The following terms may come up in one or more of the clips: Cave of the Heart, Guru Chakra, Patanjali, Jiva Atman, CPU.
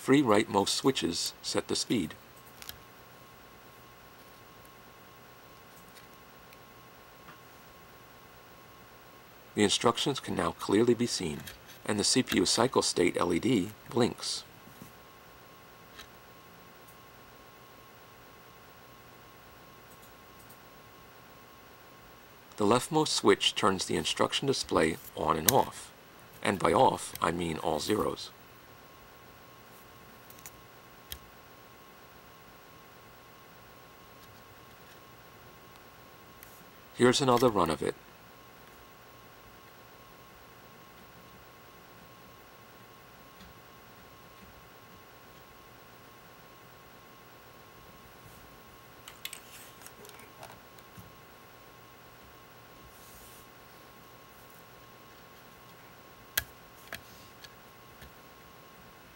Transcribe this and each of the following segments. free rightmost switches set the speed. The instructions can now clearly be seen, and the CPU cycle state LED blinks. The leftmost switch turns the instruction display on and off, and by off I mean all zeros. Here's another run of it.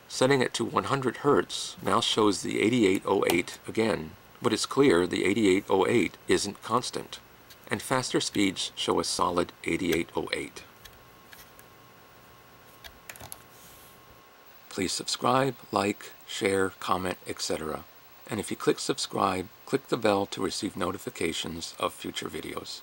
Setting it to 100 Hz now shows the 8808 again, but it's clear the 8808 isn't constant, and faster speeds show a solid 8808. Please subscribe, like, share, comment, etc. And if you click subscribe, click the bell to receive notifications of future videos.